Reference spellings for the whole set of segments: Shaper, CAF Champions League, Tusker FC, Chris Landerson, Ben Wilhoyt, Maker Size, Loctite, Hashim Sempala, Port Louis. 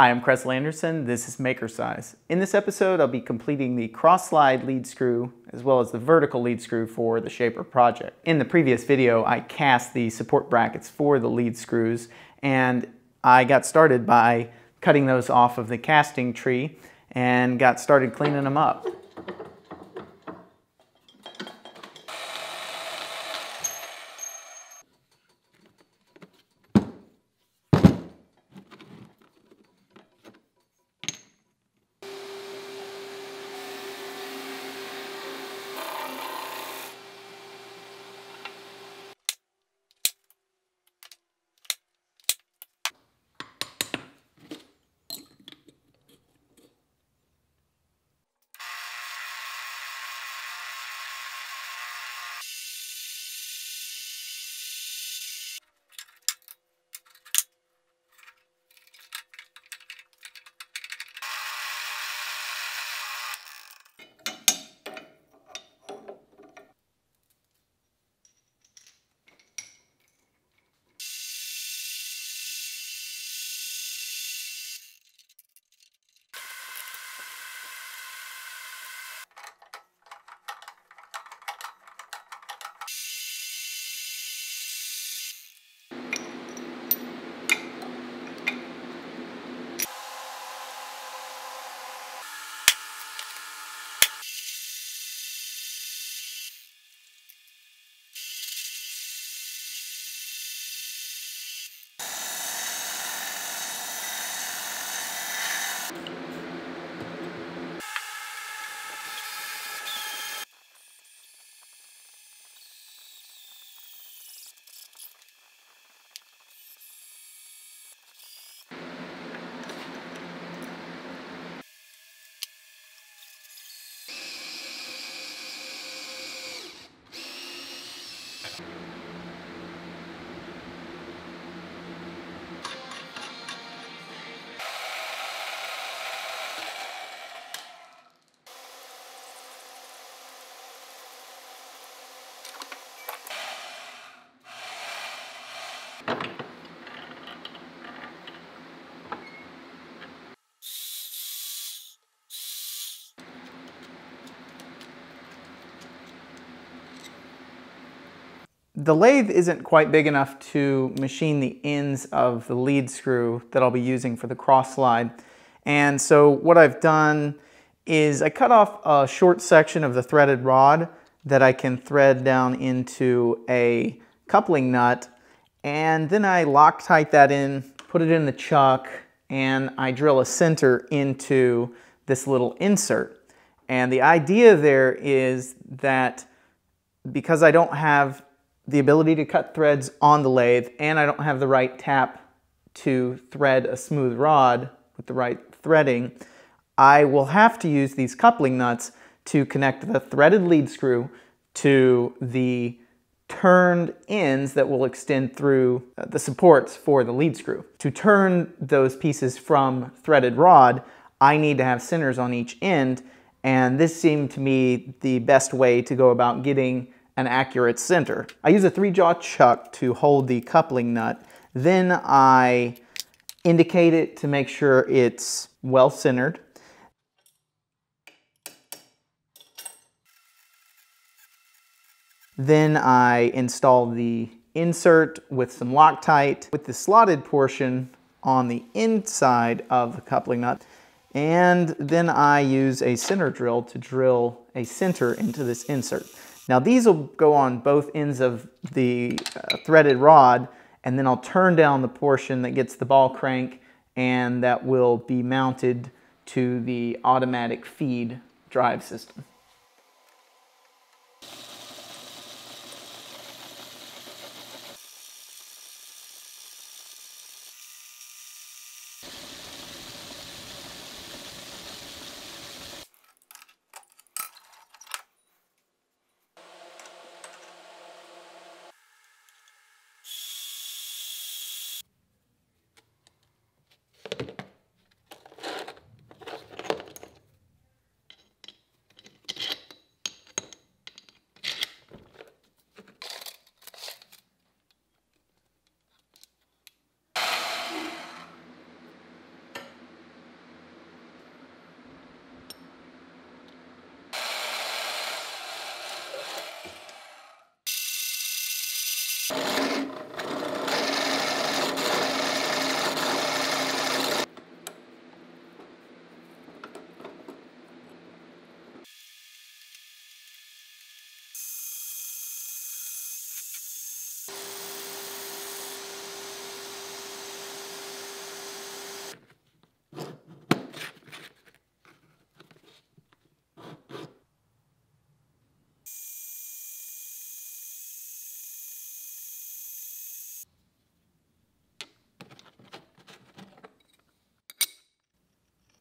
Hi, I'm Chris Landerson, this is Maker Size. In this episode, I'll be completing the cross-slide lead screw as well as the vertical lead screw for the Shaper project. In the previous video, I cast the support brackets for the lead screws, and I got started by cutting those off of the casting tree and got started cleaning them up. The lathe isn't quite big enough to machine the ends of the lead screw that I'll be using for the cross slide. And so what I've done is I cut off a short section of the threaded rod that I can thread down into a coupling nut. And then I Loctite that in, put it in the chuck, and I drill a center into this little insert. And the idea there is that because I don't have the ability to cut threads on the lathe, and I don't have the right tap to thread a smooth rod with the right threading, I will have to use these coupling nuts to connect the threaded lead screw to the turned ends that will extend through the supports for the lead screw. To turn those pieces from threaded rod, I need to have centers on each end, and this seemed to me the best way to go about getting an accurate center. I use a 3-jaw chuck to hold the coupling nut. Then I indicate it to make sure it's well centered. Then I install the insert with some Loctite with the slotted portion on the inside of the coupling nut. And then I use a center drill to drill a center into this insert. Now these will go on both ends of the threaded rod, and then I'll turn down the portion that gets the ball crank, and that will be mounted to the automatic feed drive system.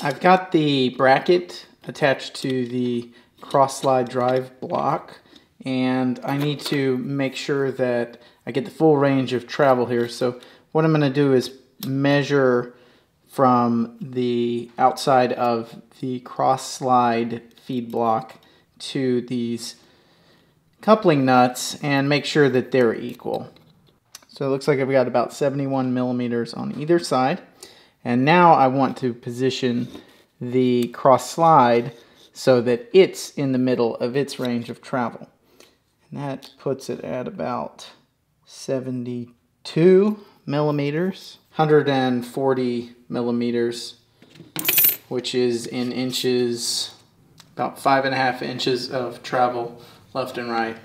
I've got the bracket attached to the cross slide drive block, and I need to make sure that I get the full range of travel here. So what I'm going to do is measure from the outside of the cross slide feed block to these coupling nuts and make sure that they're equal. So it looks like I've got about 71 millimeters on either side, and now I want to position the cross slide so that it's in the middle of its range of travel, and that puts it at about 72 millimeters, 140 millimeters, which is in inches, about 5.5 inches of travel left and right.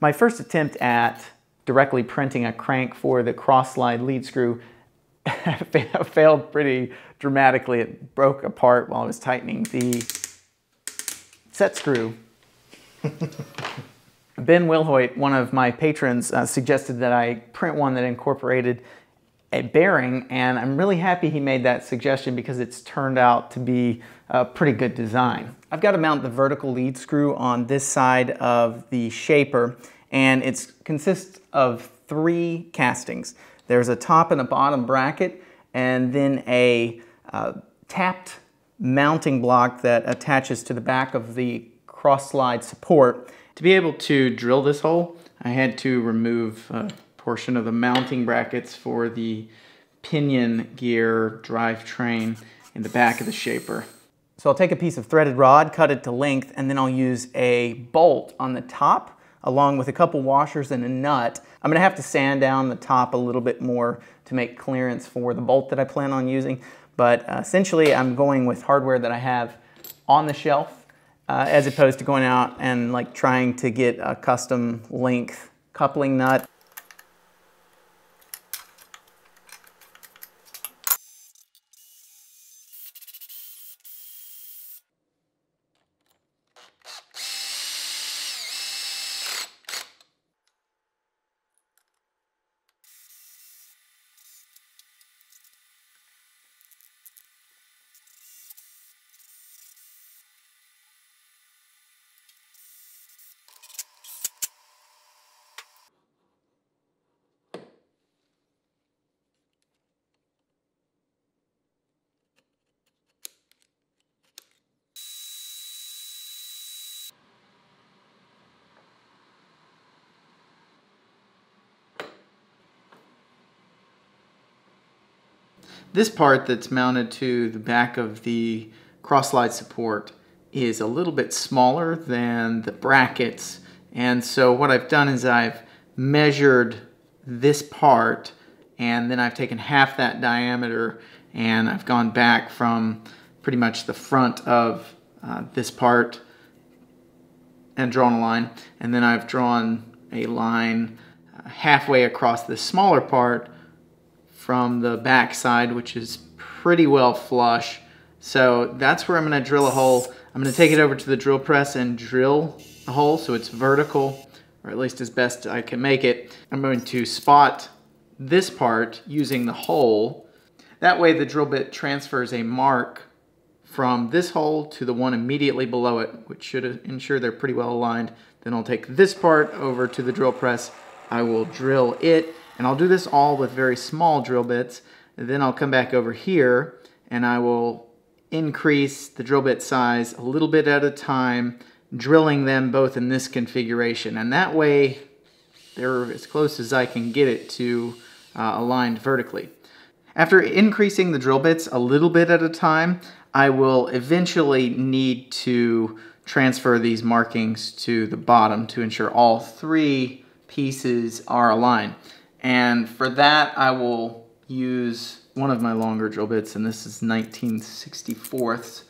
My first attempt at directly printing a crank for the cross slide lead screw failed pretty dramatically. It broke apart while I was tightening the set screw. Ben Wilhoyt, one of my patrons, suggested that I print one that incorporated a bearing, and I'm really happy he made that suggestion because it's turned out to be a pretty good design. I've got to mount the vertical lead screw on this side of the shaper, and it consists of 3 castings. There's a top and a bottom bracket, and then a tapped mounting block that attaches to the back of the cross slide support. To be able to drill this hole, I had to remove portion of the mounting brackets for the pinion gear drivetrain in the back of the shaper. So I'll take a piece of threaded rod, cut it to length, and then I'll use a bolt on the top along with a couple washers and a nut. I'm gonna have to sand down the top a little bit more to make clearance for the bolt that I plan on using, but essentially I'm going with hardware that I have on the shelf as opposed to going out and like trying to get a custom length coupling nut. This part that's mounted to the back of the cross slide support is a little bit smaller than the brackets, and so what I've done is I've measured this part, and then I've taken half that diameter and I've gone back from pretty much the front of this part and drawn a line, and then I've drawn a line halfway across this smaller part from the back side, which is pretty well flush. So that's where I'm gonna drill a hole. I'm gonna take it over to the drill press and drill the hole so it's vertical, or at least as best I can make it. I'm going to spot this part using the hole. That way the drill bit transfers a mark from this hole to the one immediately below it, which should ensure they're pretty well aligned. Then I'll take this part over to the drill press. I will drill it, and I'll do this all with very small drill bits. And then I'll come back over here and I will increase the drill bit size a little bit at a time, drilling them both in this configuration. And that way they're as close as I can get it to aligned vertically. After increasing the drill bits a little bit at a time, I will eventually need to transfer these markings to the bottom to ensure all three pieces are aligned. And for that, I will use one of my longer drill bits, and this is 19/64.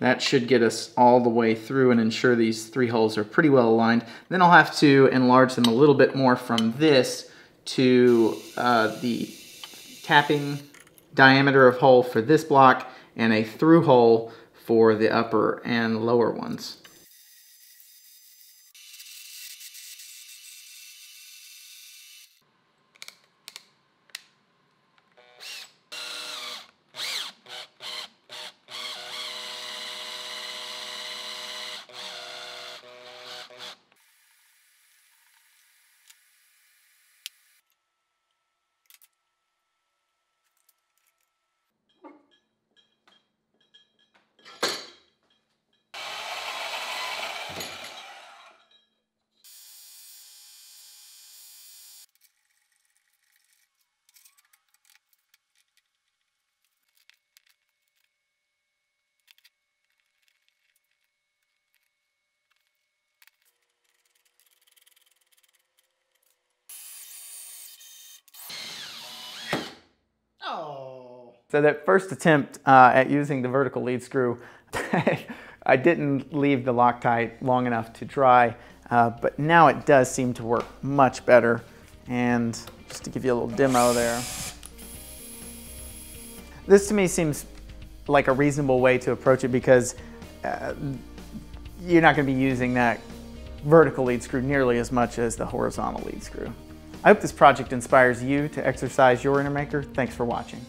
That should get us all the way through and ensure these three holes are pretty well aligned. Then I'll have to enlarge them a little bit more from this to the tapping diameter of hole for this block and a through hole for the upper and lower ones. So that first attempt at using the vertical lead screw, I didn't leave the Loctite long enough to dry, but now it does seem to work much better. And just to give you a little demo there. This to me seems like a reasonable way to approach it because you're not gonna be using that vertical lead screw nearly as much as the horizontal lead screw. I hope this project inspires you to exercise your inner maker. Thanks for watching.